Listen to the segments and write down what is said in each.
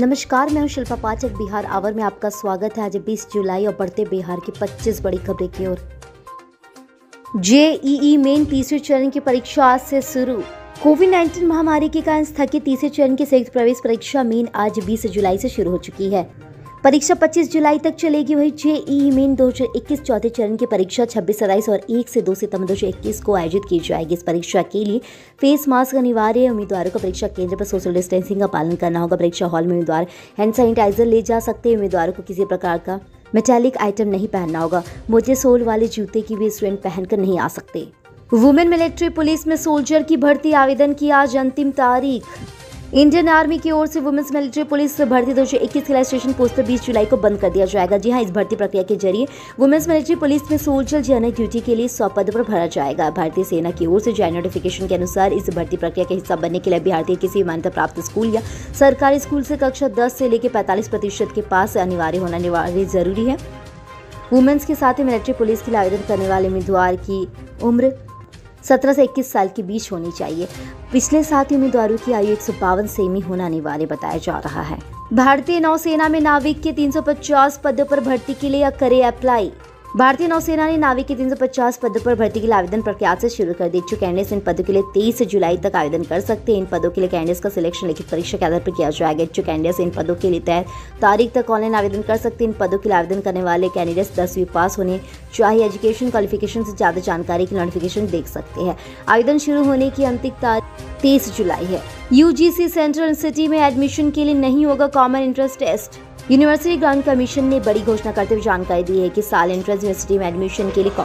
नमस्कार, मैं हूं शिल्पा पाठक। बिहार आवर में आपका स्वागत है। आज 20 जुलाई और बढ़ते बिहार की 25 बड़ी खबरें की ओर। जेईई मेन तीसरे चरण की परीक्षा आज से शुरू। कोविड 19 महामारी के कारण स्थगित तीसरे चरण की संयुक्त प्रवेश परीक्षा मेन आज 20 जुलाई से शुरू हो चुकी है। परीक्षा 25 जुलाई तक चलेगी। वही जेईई मेन 2021 चौथे चरण की परीक्षा 26, 27 और 1 से 2 सितंबर 2021 को आयोजित की जाएगी। इस परीक्षा के लिए फेस मास्क अनिवार्य है। उम्मीदवारों को परीक्षा केंद्र पर सोशल डिस्टेंसिंग का पालन करना होगा। परीक्षा हॉल में उम्मीदवार हैंड सैनिटाइजर ले जा सकते हैं। उम्मीदवारों को किसी प्रकार का मेटालिक आइटम नहीं पहनना होगा। मोटे सोल वाले जूते की भी स्टूडेंट पहनकर नहीं आ सकते। वुमेन मिलिट्री पुलिस में सोल्जर की भर्ती आवेदन की आज अंतिम तारीख। इंडियन आर्मी की ओर से वुमेन्स मिलिट्री पुलिस भर्ती 2021 के लिए स्टेशन पोस्ट 20 जुलाई को बंद कर दिया जाएगा। जी हां, इस भर्ती प्रक्रिया के जरिए वुमेन्स मिलिट्री पुलिस में सोल्जर जनरल ड्यूटी के लिए 100 पद पर भरा जाएगा। भारतीय सेना की ओर से जारी नोटिफिकेशन के अनुसार इस भर्ती प्रक्रिया का हिस्सा बनने के लिए भारतीय किसी मान्यता प्राप्त स्कूल या सरकारी स्कूल से कक्षा 10 से लेकर 45% के पास अनिवार्य होना जरूरी है। वुमेन्स के साथ ही मिलिट्री पुलिस के लिए आवेदन करने वाले उम्मीदवार की उम्र 17 से 21 साल के बीच होनी चाहिए। पिछले साल उम्मीदवारों की आयु 152 सेमी होना अनिवार्य बताया जा रहा है। भारतीय नौसेना में नाविक के 350 पदों पर भर्ती के लिए करें अप्लाई। भारतीय नौसेना ने नाविक के 350 पदों पर भर्ती के लिए आवेदन प्रक्रिया से शुरू कर दी। इच्छुक कैंडिडेट्स इन पदों के लिए 23 जुलाई तक आवेदन कर सकते हैं। इन पदों के लिए कैंडिडेट्स का सिलेक्शन लिखित परीक्षा के आधार पर किया जाएगा। इच्छुक कैंडिडेट्स इन पदों के लिए तय तारीख तक ऑनलाइन आवेदन कर सकते हैं। इन पदों के लिए आवेदन करने वाले कैंडिडेट्स 10वीं पास होने चाहिए। एजुकेशन क्वालिफिकेशन से ज्यादा जानकारी की नोटिफिकेशन देख सकते हैं। आवेदन शुरू होने की अंतिम तारीख 23 जुलाई है। यूजीसी सेंट्रल सिटी में एडमिशन के लिए नहीं होगा common entrance test. University grant commission ने बड़ी घोषणा करते हुए जानकारी दी है कि साल एंट्रेंस यूनिवर्सिटी में एडमिशन के लिए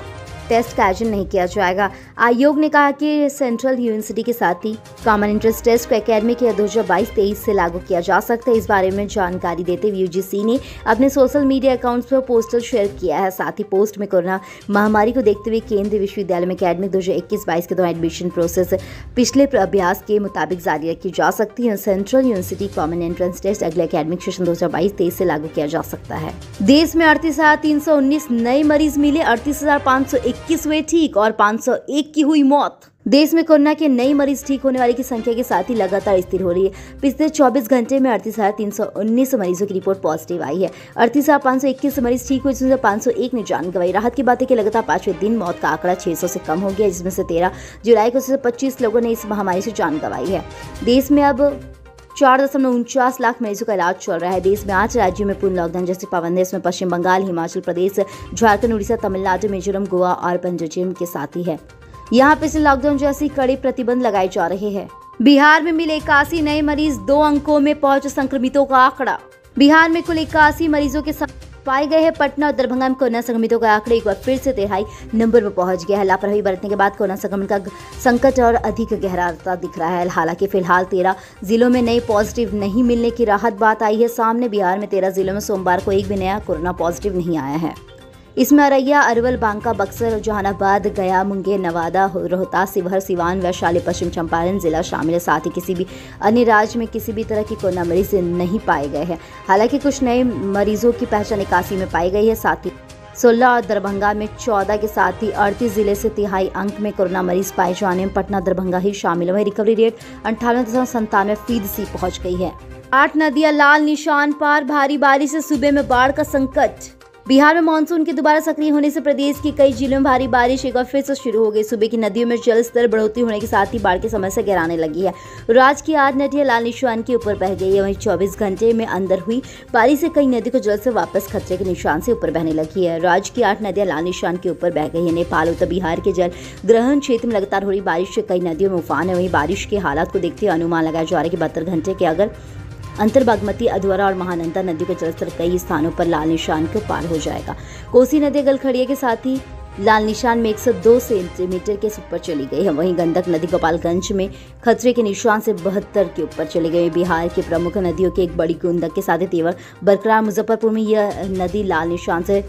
टेस्ट का आयोजन नहीं किया जाएगा। आयोग ने कहा कि सेंट्रल यूनिवर्सिटी के साथ ही कॉमन एंट्रेंस टेस्ट को एकेडमिक या 2022-23 से लागू किया जा सकता है। इस बारे में जानकारी देते हुए यूजीसी ने अपने सोशल मीडिया अकाउंट्स पर पोस्टर शेयर किया है। साथ ही पोस्ट में कोरोना महामारी को देखते हुए केंद्रीय विश्वविद्यालय में अकेडमिक 2021-22 के दौरान एडमिशन प्रोसेस पिछले अभ्यास के मुताबिक जारी रखी जा सकती है। Central university common entrance test अगले अकेडमिक सेशन 2022-23 से लागू किया जा सकता है। देश में 38,319 नए मरीज मिले, 38,521 हुए ठीक और 501 की हुई मौत। देश में कोरोना के नए मरीज ठीक होने वाले की संख्या के साथ ही लगातार स्थिर हो रही है। पिछले 24 घंटे में 38,319 मरीजों की रिपोर्ट पॉजिटिव आई है। 38,521 मरीज ठीक हुए, जिसमें 501 ने जान गंवाई। राहत की बात है कि लगातार पांचवें दिन मौत का आंकड़ा 600 से कम हो गया, जिसमें से 13 जुलाई को 25 लोगों ने इस महामारी से जान गंवाई है। देश में अब 4.49 लाख मरीजों का इलाज चल रहा है। देश में 8 राज्यों में पूर्ण लॉकडाउन जैसी पाबंदी, इसमें पश्चिम बंगाल, हिमाचल प्रदेश, झारखंड, उड़ीसा, तमिलनाडु, मिजोरम, गोवा और पंजाब के साथ ही है। यहाँ पिछले लॉकडाउन जैसी कड़े प्रतिबंध लगाए जा रहे हैं। बिहार में मिले 81 नए मरीज, 2 अंकों में पहुंचे संक्रमितों का आंकड़ा। बिहार में कुल 81 मरीजों के साथ पाए गए हैं। पटना और दरभंगा में कोरोना संक्रमितों का आंकड़ा एक बार फिर से 3 नंबर पर पहुंच गया है। लापरवाही बरतने के बाद कोरोना संक्रमण का संकट और अधिक गहराता दिख रहा है। हालांकि फिलहाल 13 जिलों में नए पॉजिटिव नहीं मिलने की राहत बात आई है सामने। बिहार में 13 जिलों में सोमवार को एक भी नया कोरोना पॉजिटिव नहीं आया है। इसमें अररिया, अरवल, बांका, बक्सर, जहानाबाद, गया, मुंगेर, नवादा, रोहतास, शिवहर, सिवान, वैशाली, पश्चिम चंपारण जिला शामिल है। साथ ही किसी भी अन्य राज्य में किसी भी तरह की कोरोना मरीज नहीं पाए गए हैं। हालांकि कुछ नए मरीजों की पहचान 81 में पाई गई है। साथ ही 16 और दरभंगा में 14 के साथ ही 38 जिले से 3/4 अंक में कोरोना मरीज पाए जाने में पटना दरभंगा ही शामिल है। रिकवरी रेट 98.97% पहुँच गई है। 8 नदियाँ लाल निशान पार, भारी बारिश से सूबे में बाढ़ का संकट। बिहार में मानसून के दोबारा सक्रिय होने से प्रदेश के कई जिलों में भारी बारिश एक बार फिर से शुरू हो गई। सूबे की नदियों में जलस्तर बढ़ोतरी होने के साथ ही बाढ़ की समस्या गहराने लगी है। राज्य की 8 नदियाँ लाल निशान के ऊपर बह गई है। वहीं 24 घंटे में अंदर हुई बारिश से कई नदी को जलस्तर वापस खतरे के निशान से ऊपर बहने लगी है। राज्य की 8 नदियाँ लाल निशान के ऊपर बह गई है। नेपाल उत्तर बिहार के जल ग्रहण क्षेत्र में लगातार हो रही बारिश से कई नदियों में उफान है। वहीं बारिश के हालात को देखते हुए अनुमान लगाया जा रहा है कि 72 घंटे के अगर अंतर बागमती, अधवारा और महानंदा नदी का जलस्तर कई स्थानों पर लाल निशान के पार हो जाएगा। कोसी नदी गलखड़िया के साथ ही लाल निशान में 102 सेंटीमीटर के ऊपर चली गई है। वहीं गंडक नदी गोपालगंज में खतरे के निशान से 72 के ऊपर चली गई। बिहार की प्रमुख नदियों की एक बड़ी गंडक के साथ ही तेवर बरकरार। मुजफ्फरपुर में यह नदी लाल निशान से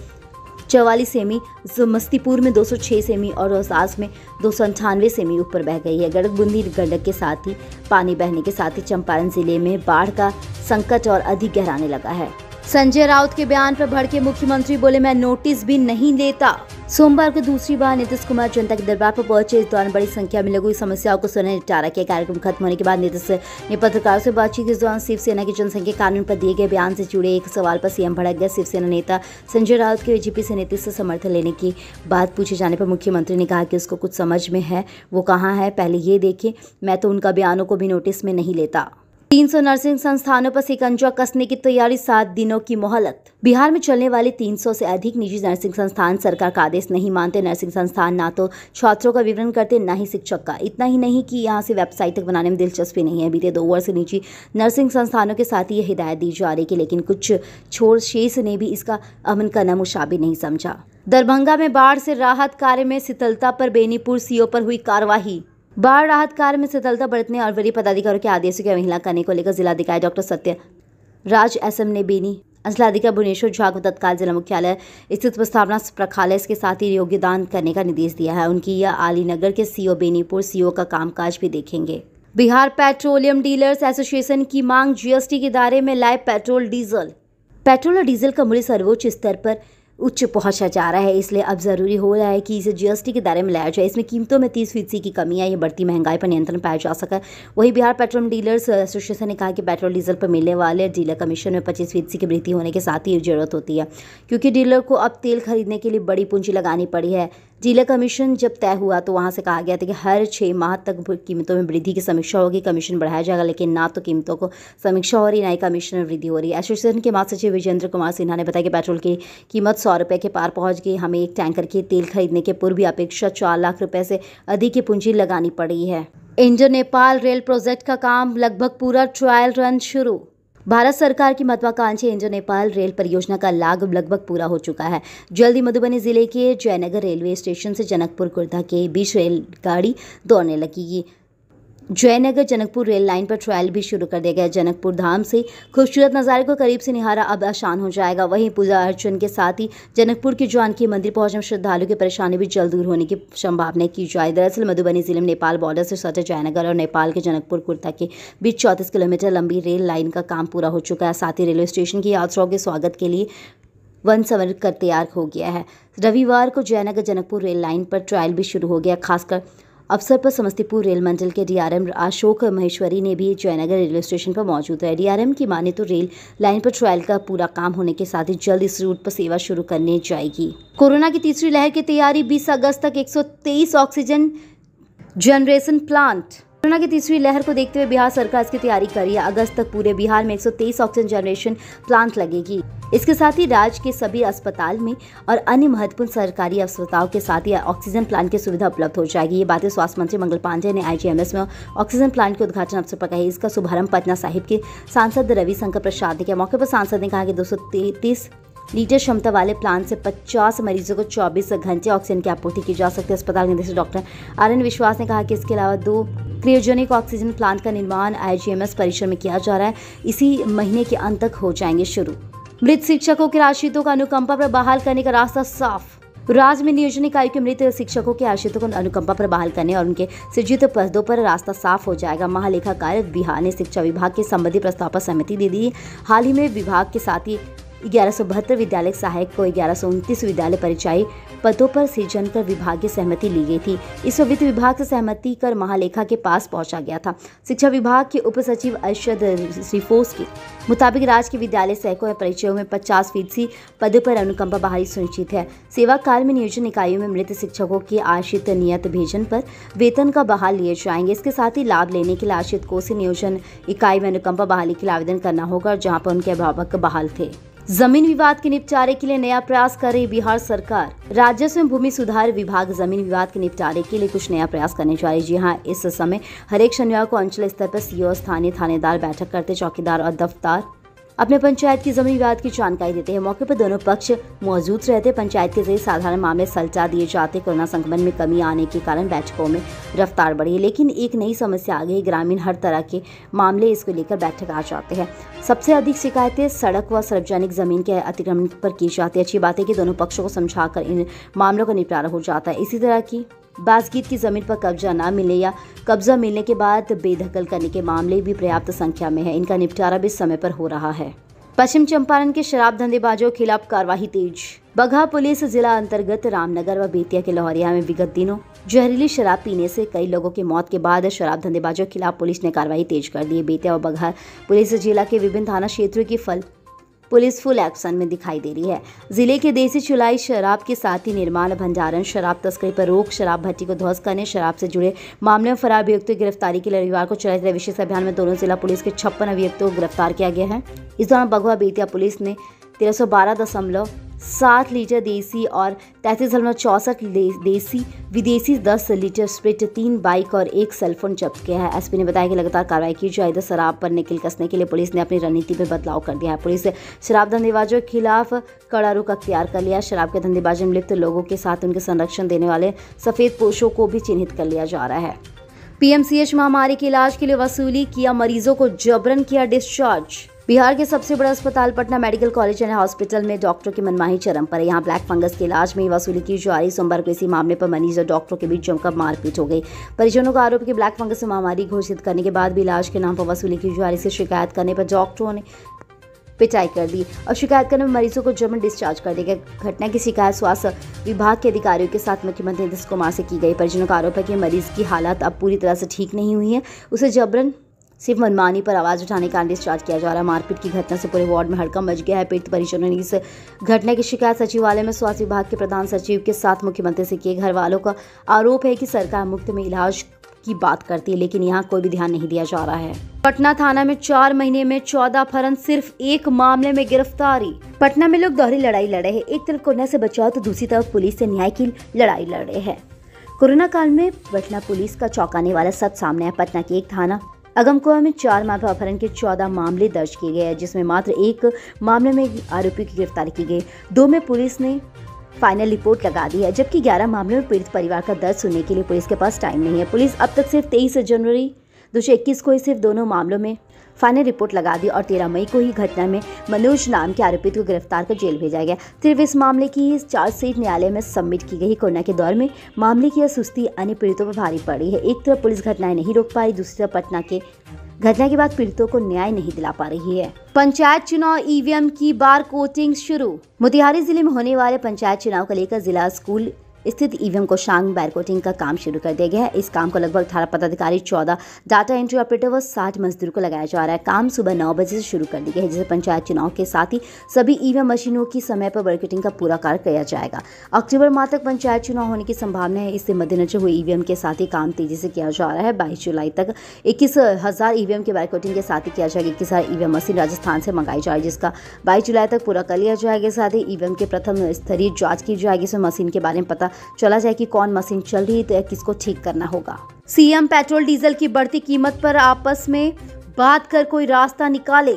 44 सेमी, समस्तीपुर में 206 सेमी और रोहतास में 298 सेमी ऊपर बह गई है। गंडक बूंदी गंडक के साथ ही पानी बहने के साथ ही चंपारण जिले में बाढ़ का संकट और अधिक गहराने लगा है। संजय राउत के बयान पर भड़के मुख्यमंत्री, बोले मैं नोटिस भी नहीं लेता। सोमवार को दूसरी बार नीतीश कुमार जनता के दरबार पर पहुंचे। इस दौरान बड़ी संख्या में लोगों की समस्याओं को सुनने निपटारा किया। कार्यक्रम खत्म होने के बाद नीतीश ने पत्रकारों से बातचीत की। इस दौरान शिवसेना के जनसंख्या कानून पर दिए गए बयान से जुड़े एक सवाल पर सीएम भड़क गया। शिवसेना नेता संजय राउत के बीजेपी से नीतीश से समर्थन लेने की बात पूछे जाने पर मुख्यमंत्री ने कहा कि उसको कुछ समझ में है, वो कहाँ है पहले ये देखें। मैं तो उनका बयानों को भी नोटिस में नहीं लेता। 300 नर्सिंग संस्थानों पर शिकंजा कसने की तैयारी, 7 दिनों की मोहलत। बिहार में चलने वाले 300 से अधिक निजी नर्सिंग संस्थान सरकार का आदेश नहीं मानते। नर्सिंग संस्थान ना तो छात्रों का विवरण करते ना ही शिक्षक का। इतना ही नहीं कि यहां से वेबसाइट तक बनाने में दिलचस्पी नहीं है। बीते 2 वर्ष से निजी नर्सिंग संस्थानों के साथ ये हिदायत दी जा रही है, लेकिन कुछ छोड़ शेष ने भी इसका अमन करना मुशाबे नहीं समझा। दरभंगा में बाढ़ से राहत कार्य में शिथिलता पर बेनीपुर सीओ पर हुई कार्रवाई। बाढ़ राहत कार्य में शिथिलता बरतने और वरीय पदाधिकारियों के आदेशों की अवहेलना करने को लेकर जिलाधिकारी डॉक्टर सत्य राज एसएम ने बेनी अंचलाधिकारी भुवनेश्वर झा को तत्काल जिला मुख्यालय स्थित प्रस्तावना प्रखालय के साथ ही योगदान करने का निर्देश दिया है। उनकी यह अलीनगर के सीओ बेनीपुर सीओ का कामकाज भी देखेंगे। बिहार पेट्रोलियम डीलर्स एसोसिएशन की मांग, जीएसटी के दायरे में लाए पेट्रोल और डीजल का मूल्य सर्वोच्च स्तर पर उच्च पहुंचा जा रहा है, इसलिए अब जरूरी हो रहा है कि इसे जीएसटी के दायरे में लाया जाए। इसमें कीमतों में 30% की कमी है, ये बढ़ती महंगाई पर नियंत्रण पाया जा सका। वहीं बिहार पेट्रोलियम डीलर्स एसोसिएशन ने कहा कि पेट्रोल डीजल पर मिलने वाले डीलर कमीशन में 25% की वृद्धि होने के साथ ही जरूरत होती है, क्योंकि डीलर को अब तेल खरीदने के लिए बड़ी पूंजी लगानी पड़ी है। डीलर कमीशन जब तय हुआ तो वहां से कहा गया था कि हर 6 माह तक कीमतों में वृद्धि की समीक्षा होगी, कमीशन बढ़ाया जाएगा, लेकिन ना तो कीमतों को समीक्षा हो रही ना ही कमीशन में वृद्धि हो रही है। एसोसिएशन के महासचिव विजेंद्र कुमार सिंह ने बताया कि पेट्रोल की कीमत 100 रुपये के पार पहुंच गई। हमें एक टैंकर के तेल खरीदने के पूर्व अपेक्षा 4 लाख रुपये से अधिक की पूंजी लगानी पड़ी है। इंडो नेपाल रेल प्रोजेक्ट का काम लगभग पूरा, ट्रायल रन शुरू। भारत सरकार की महत्वाकांक्षी इंडो नेपाल रेल परियोजना का लाभ लगभग पूरा हो चुका है। जल्द ही मधुबनी जिले के जयनगर रेलवे स्टेशन से जनकपुर खुर्दा के बीच रेलगाड़ी दौड़ने लगेगी। जयनगर जनकपुर रेल लाइन पर ट्रायल भी शुरू कर दिया गया। जनकपुर धाम से खूबसूरत नज़ारे को करीब से निहारा अब आसान हो जाएगा। वहीं पूजा अर्चन के साथ ही जनकपुर के जानकी मंदिर पहुंचने में श्रद्धालुओं की परेशानी भी जल्द दूर होने की संभावना की जाए। दरअसल मधुबनी जिले में नेपाल बॉर्डर से सटे जयनगर और नेपाल के जनकपुर खुर्दा के बीच 34 किलोमीटर लंबी रेल लाइन का काम पूरा हो चुका है। साथ ही रेलवे स्टेशन की यात्रियों के स्वागत के लिए वन समर कर तैयार हो गया है। रविवार को जयनगर जनकपुर रेल लाइन पर ट्रायल भी शुरू हो गया। खासकर अवसर पर समस्तीपुर रेल मंडल के डीआरएम अशोक महेश्वरी ने भी जयनगर रेलवे स्टेशन पर मौजूद है। डीआरएम की माने तो रेल लाइन पर ट्रायल का पूरा काम होने के साथ ही जल्द इस रूट पर सेवा शुरू करने जाएगी। कोरोना की तीसरी लहर की तैयारी, 20 अगस्त तक 123 ऑक्सीजन जनरेशन प्लांट। कोरोना की तीसरी लहर को देखते हुए बिहार सरकार इसकी तैयारी कर रही है। अगस्त तक पूरे बिहार में 123 ऑक्सीजन जनरेशन प्लांट लगेगी। इसके साथ ही राज्य के सभी अस्पताल में और अन्य महत्वपूर्ण सरकारी अस्पतालों के साथ ही ऑक्सीजन प्लांट की सुविधा उपलब्ध हो जाएगी। ये बातें स्वास्थ्य मंत्री मंगल पांडेय ने आईजीएमएस में ऑक्सीजन प्लांट के उद्घाटन अवसर पर कही। इसका शुभारंभ पटना साहिब के सांसद रविशंकर प्रसाद ने किया। मौके पर सांसद ने कहा कि 233 लीटर क्षमता वाले प्लांट से 50 मरीजों को 24 घंटे ऑक्सीजन की आपूर्ति की जा सकती है। अस्पताल के निदेशक डॉक्टर आर्यन विश्वास ने कहा कि इसके अलावा 2 क्रियोजेनिक ऑक्सीजन प्लांट का निर्माण आईजीएमएस परिसर में किया जा रहा है, इसी महीने के अंत तक हो जाएंगे शुरू। मृत शिक्षकों के आश्रितों का अनुकंपा पर बहाल करने का रास्ता साफ। राज्य में नियोजन इकाई के मृत शिक्षकों के आश्रितों को अनुकंपा पर बहाल करने और उनके सृजित पदों पर रास्ता साफ हो जाएगा। महालेखा कार्य बिहार ने शिक्षा विभाग के संबंधित प्रस्ताव पर सहमति दे दी। हाल ही में विभाग के साथ ही 1172 विद्यालय सहायक को 1129 विद्यालय परिचायी पदों पर सृजन कर विभागीय सहमति ली गई थी। इस वित्त विभाग से सहमति कर महालेखा के पास पहुंचा गया था। शिक्षा विभाग के उप सचिव अरशद रिफोस के मुताबिक राज्य के विद्यालय सहायकों या परिचयों में 50% पदों पर अनुकंपा बहाली सुनिश्चित है। सेवा काल में नियोजन इकाइयों में मृत शिक्षकों के आश्रित नियत भेजन पर वेतन का बहाल लिए जाएंगे। इसके साथ ही लाभ लेने के लिए आश्रित को नियोजन इकाई में अनुकंपा बहाली के लिए आवेदन करना होगा और जहाँ पर उनके अभिभावक बहाल थे। जमीन विवाद के निपटारे के लिए नया प्रयास कर रही बिहार सरकार। राजस्व एवं भूमि सुधार विभाग जमीन विवाद के निपटारे के लिए कुछ नया प्रयास करने जा रही है। जी हाँ, इस समय हरेक शनिवार को अंचल स्तर पर सीओ, स्थानीय थानेदार बैठक करते चौकीदार और दफ्तार अपने पंचायत की जमीन विवाद की जानकारी देते हैं। मौके पर दोनों पक्ष मौजूद रहते। पंचायत के जरिए साधारण मामले सलटा दिए जाते। कोरोना संक्रमण में कमी आने के कारण बैठकों में रफ्तार बढ़ी है, लेकिन एक नई समस्या आ गई। ग्रामीण हर तरह के मामले इसको लेकर बैठक आ जाते हैं। सबसे अधिक शिकायतें सड़क व सार्वजनिक जमीन के अतिक्रमण पर की जाती है। अच्छी बात है कि दोनों पक्षों को समझाकर इन मामलों का निपटारा हो जाता है। इसी तरह की बासगीत की जमीन पर कब्जा न मिले या कब्जा मिलने के बाद बेदखल करने के मामले भी पर्याप्त संख्या में है। इनका निपटारा भी समय पर हो रहा है। पश्चिम चंपारण के शराब धंधेबाजों के खिलाफ कार्रवाई तेज। बगहा पुलिस जिला अंतर्गत रामनगर व बेतिया के लोहरिया में विगत दिनों जहरीली शराब पीने से कई लोगों की मौत के बाद शराब धंधेबाजों के खिलाफ पुलिस ने कार्रवाई तेज कर दी। बेतिया और बगहा पुलिस जिला के विभिन्न थाना क्षेत्रों की पुलिस फुल एक्शन में दिखाई दे रही है। जिले के देसी चुलाई शराब के साथ ही निर्माण, भंडारण, शराब तस्करी पर रोक, शराब भट्टी को ध्वस्त करने, शराब से जुड़े मामले में फरार अभियुक्तों की गिरफ्तारी के लिए रविवार को चलाए गए विशेष अभियान में दोनों जिला पुलिस के 56 अभियुक्तों को गिरफ्तार किया गया है। इस दौरान बगहा बेतिया पुलिस ने 1312.7 लीटर देसी और 33.64 देसी विदेशी 10 लीटर स्प्रिट, 3 बाइक और 1 सेलफोन जब्त किया है। एसपी ने बताया कि लगातार कार्रवाई की जाए तो शराब पर निकल कसने के लिए पुलिस ने अपनी रणनीति में बदलाव कर दिया है। पुलिस शराब धंधेबाजों के खिलाफ कड़ा रुख अख्तियार कर लिया। शराब के धंधेबाजी में लिप्त लोगों के साथ उनके संरक्षण देने वाले सफेद पोशों को भी चिन्हित कर लिया जा रहा है। पीएमसीएच महामारी के इलाज के लिए वसूली किया, मरीजों को जबरन किया डिस्चार्ज। बिहार के सबसे बड़ा अस्पताल Patna medical college and hospital में डॉक्टरों की मनमाही चरम पर है। यहाँ ब्लैक फंगस के इलाज में वसूली की जा रही। सोमवार को इसी मामले पर मरीज और डॉक्टरों के बीच जमकर मारपीट हो गई। परिजनों का आरोप है कि ब्लैक फंगस महामारी घोषित करने के बाद भी इलाज के नाम पर वसूली की जा रही। इसकी शिकायत करने पर डॉक्टरों ने पिटाई कर दी और शिकायत करने में मरीजों को जबरन डिस्चार्ज कर दिया गया। घटना की शिकायत स्वास्थ्य विभाग के अधिकारियों के साथ मुख्यमंत्री नीतीश कुमार से की गई। परिजनों का आरोप है कि मरीज की हालत अब पूरी तरह से ठीक नहीं हुई है, उसे जबरन सिर्फ मनमानी पर आवाज़ उठाने का डिस्चार्ज किया जा रहा है। मारपीट की घटना से पूरे वार्ड में हड़कंप मच गया है। पीड़ित परिजनों ने इस घटना की शिकायत सचिवालय में स्वास्थ्य विभाग के प्रधान सचिव के साथ मुख्यमंत्री से किए। घर वालों का आरोप है कि सरकार मुफ्त में इलाज की बात करती है, लेकिन यहाँ कोई भी ध्यान नहीं दिया जा रहा है। पटना थाना में 4 महीने में 14 अपहरण, सिर्फ एक मामले में गिरफ्तारी। पटना में लोग दोहरी लड़ाई लड़े हैं। एक तरफ कोरोना से बचाव तो दूसरी तरफ पुलिस से न्याय की लड़ाई लड़े हैं। कोरोना काल में पटना पुलिस का चौंकाने वाला सच सामने आया। पटना के एक थाना अगमकुआं में 4 माह में अपहरण के 14 मामले दर्ज किए गए, जिसमें मात्र 1 मामले में आरोपी की गिरफ्तारी की गई। 2 में पुलिस ने फाइनल रिपोर्ट लगा दी है, जबकि 11 मामलों में पीड़ित परिवार का दर्द सुनने के लिए पुलिस के पास टाइम नहीं है। पुलिस अब तक सिर्फ 23 जनवरी 2021 को ही सिर्फ दोनों मामलों में फाइनल रिपोर्ट लगा दी और 13 मई को ही घटना में मनोज नाम के आरोपित को गिरफ्तार कर जेल भेजा गया। सिर्फ इस मामले की चार्जशीट न्यायालय में सबमिट की गई। कोरोना के दौर में मामले की यह सुस्ती अन्य पीड़ितों पर भारी पड़ी है। एक तरफ पुलिस घटनाएं नहीं रोक पा रही, दूसरी तरफ पटना के घटना के बाद पीड़ितों को न्याय नहीं दिला पा रही है। पंचायत चुनाव ईवीएम की बार कोटिंग शुरू। मोतिहारी जिले में होने वाले पंचायत चुनाव को लेकर जिला स्कूल स्थित ईवीएम को शांग बार कोटिंग का काम शुरू कर दिया गया है। इस काम को लगभग 18 पदाधिकारी, 14 डाटा एंट्री ऑपरेटर व 60 मजदूर को लगाया जा रहा है। काम सुबह 9 बजे से शुरू कर दिया गया है, जिसे पंचायत चुनाव के साथ ही सभी ईवीएम मशीनों की समय पर बारकोटिंग का पूरा कार्य किया जाएगा। अक्टूबर माह तक पंचायत चुनाव होने की संभावना है। इससे मद्देनजर हुए ईवीएम के साथ ही काम तेजी से किया जा रहा है। 22 जुलाई तक 21,000 ईवीएम के बारकोटिंग के साथ ही किया जाएगा। 21,000 ईवीएम मशीन राजस्थान से मंगाई जाएगी, जिसका 22 जुलाई तक पूरा कर लिया जाएगा। साथ ही ईवीएम के प्रथम स्तरीय जाँच की जाएगी। इसमें मशीन के बारे में पता चला जाए कि कौन मशीन चल रही है तो किसको ठीक करना होगा। सीएम पेट्रोल डीजल की बढ़ती कीमत पर आपस में बात कर कोई रास्ता निकाले।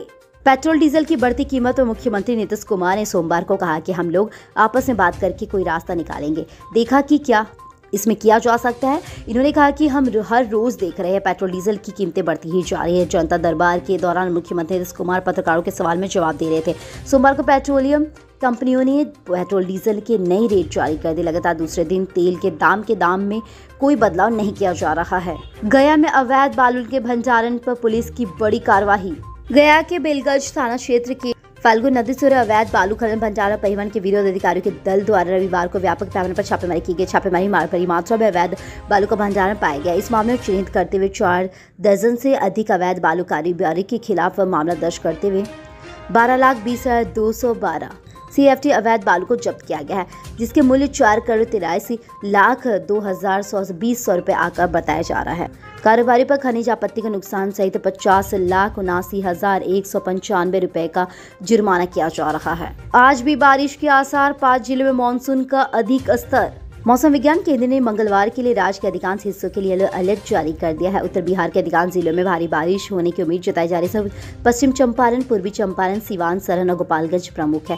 पेट्रोल डीजल की बढ़ती कीमत पर मुख्यमंत्री नीतीश कुमार ने सोमवार को कहा कि हम लोग आपस में बात करके कोई रास्ता निकालेंगे, देखा कि क्या इसमें किया जा सकता है। इन्होंने कहा कि हम हर रोज देख रहे हैं पेट्रोल डीजल की कीमतें बढ़ती ही जा रही है। जनता दरबार के दौरान मुख्यमंत्री नीतीश कुमार पत्रकारों के सवाल में जवाब दे रहे थे। सोमवार को पेट्रोलियम कंपनियों ने पेट्रोल डीजल के नए रेट जारी कर दिए। लगातार दूसरे दिन तेल के दाम में कोई बदलाव नहीं किया जा रहा है। गया में अवैध बालू के भंडारण पर पुलिस की बड़ी कार्रवाई। गया के बेलगंज थाना क्षेत्र के फाल्गु नदी से अवैध बालू खनन, भंडारण, परिवहन के विरोध अधिकारियों के दल द्वारा रविवार को व्यापक पैमाने पर छापेमारी की गई। छापेमारी में बड़ी मात्रा में अवैध बालू का भंडारण पाया गया। इस मामले को चिन्हित करते हुए 4 दर्जन से अधिक अवैध बालू कारोबारी के खिलाफ मामला दर्ज करते हुए 12,20,212 CFT अवैध बालू को जब्त किया गया है, जिसके मूल्य 4,83,02,120 रुपए आकर बताया जा रहा है। कारोबारी पर खनिज आपत्ति का नुकसान सहित 50,79,195 रुपए का जुर्माना किया जा रहा है। आज भी बारिश के आसार, 5 जिलों में मानसून का अधिक स्तर। मौसम विज्ञान केंद्र ने मंगलवार के लिए राज्य के अधिकांश हिस्सों के लिए येलो अलर्ट जारी कर दिया है। उत्तर बिहार के अधिकांश जिलों में भारी बारिश होने की उम्मीद जताई जा रही है। पश्चिम चंपारण, पूर्वी चंपारण, सीवान, सरण और गोपालगंज प्रमुख है।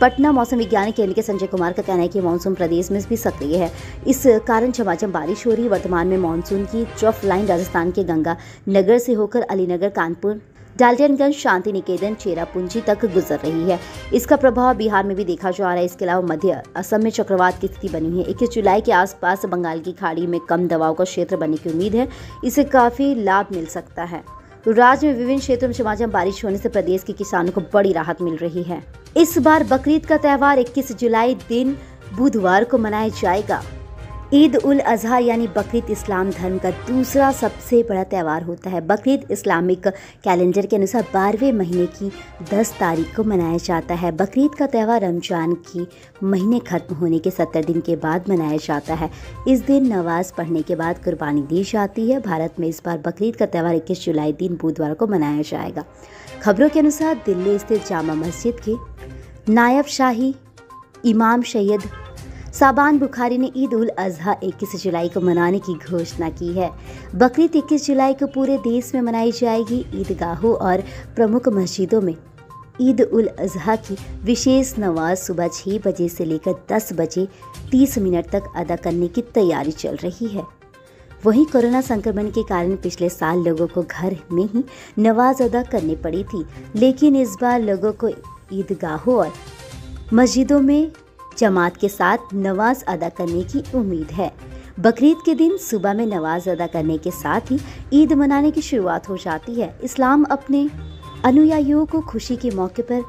पटना मौसम विज्ञान केंद्र के संजय कुमार का कहना है कि मानसून प्रदेश में भी सक्रिय है, इस कारण झमाझम बारिश हो रही है। वर्तमान में मानसून की ट्रफ लाइन राजस्थान के गंगा नगर से होकर अलीनगर, कानपुर, डाल्टनगंज, शांति निकेतन, चेरापूंजी तक गुजर रही है। इसका प्रभाव बिहार में भी देखा जा रहा है। इसके अलावा मध्य असम में चक्रवात की स्थिति बनी है। 21 जुलाई के आसपास बंगाल की खाड़ी में कम दबाव का क्षेत्र बनने की उम्मीद है। इससे काफ़ी लाभ मिल सकता है। तो राज्य में विभिन्न क्षेत्रों में झमाझम बारिश होने से प्रदेश के किसानों को बड़ी राहत मिल रही है। इस बार बकरीद का त्यौहार 21 जुलाई दिन बुधवार को मनाया जाएगा। ईद उल अजहा यानी बकरीद इस्लाम धर्म का दूसरा सबसे बड़ा त्यौहार होता है। बकरीद इस्लामिक कैलेंडर के अनुसार 12वें महीने की 10 तारीख को मनाया जाता है। बकरीद का त्यौहार रमजान के महीने ख़त्म होने के 70 दिन के बाद मनाया जाता है। इस दिन नमाज पढ़ने के बाद कुर्बानी दी जाती है। भारत में इस बार बकरीद का त्यौहार 21 जुलाई दिन बुधवार को मनाया जाएगा। खबरों के अनुसार दिल्ली स्थित जामा मस्जिद के नायब शाही इमाम सैयद साबान बुखारी ने ईद उल अजहा 21 जुलाई को मनाने की घोषणा की है। बकरीद 21 जुलाई को पूरे देश में मनाई जाएगी। ईदगाहों और प्रमुख मस्जिदों में ईद उल अजहा की विशेष नमाज सुबह 6 बजे से लेकर 10 बजे 30 मिनट तक अदा करने की तैयारी चल रही है। वहीं कोरोना संक्रमण के कारण पिछले साल लोगों को घर में ही नमाज अदा करनी पड़ी थी, लेकिन इस बार लोगों को ईदगाहों और मस्जिदों में जमात के साथ नमाज अदा करने की उम्मीद है। बकरीद के दिन सुबह में नमाज अदा करने के साथ ही ईद मनाने की शुरुआत हो जाती है। इस्लाम अपने अनुयायियों को खुशी के मौके पर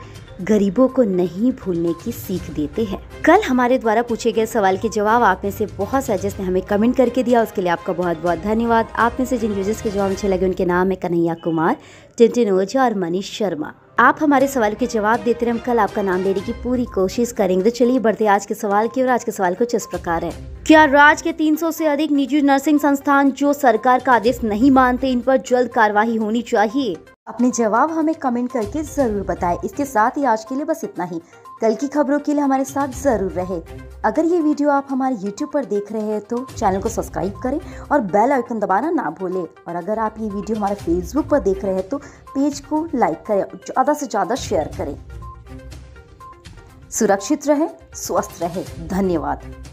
गरीबों को नहीं भूलने की सीख देते हैं। कल हमारे द्वारा पूछे गए सवाल के जवाब आप में से बहुत सारे जिसने हमें कमेंट करके दिया, उसके लिए आपका बहुत बहुत धन्यवाद। आप में से जिन यूजर्स के जवाब अच्छे लगे उनके नाम है कन्हैया कुमार, टिनटिन ओझा और मनीष शर्मा। आप हमारे सवाल के जवाब देते रहे, हम कल आपका नाम देने की पूरी कोशिश करेंगे। तो चलिए बढ़ते आज के सवाल की ओर। आज के सवाल कुछ इस प्रकार है। क्या राज्य के 300 से अधिक निजी नर्सिंग संस्थान जो सरकार का आदेश नहीं मानते, इन पर जल्द कार्रवाई होनी चाहिए? अपने जवाब हमें कमेंट करके जरूर बताएं। इसके साथ ही आज के लिए बस इतना ही। कल की खबरों के लिए हमारे साथ जरूर रहे। अगर ये वीडियो आप हमारे YouTube पर देख रहे हैं तो चैनल को सब्सक्राइब करें और बेल आइकन दबाना ना भूलें। और अगर आप ये वीडियो हमारे Facebook पर देख रहे हैं तो पेज को लाइक करें और ज़्यादा से ज़्यादा शेयर करें। सुरक्षित रहें, स्वस्थ रहें। धन्यवाद।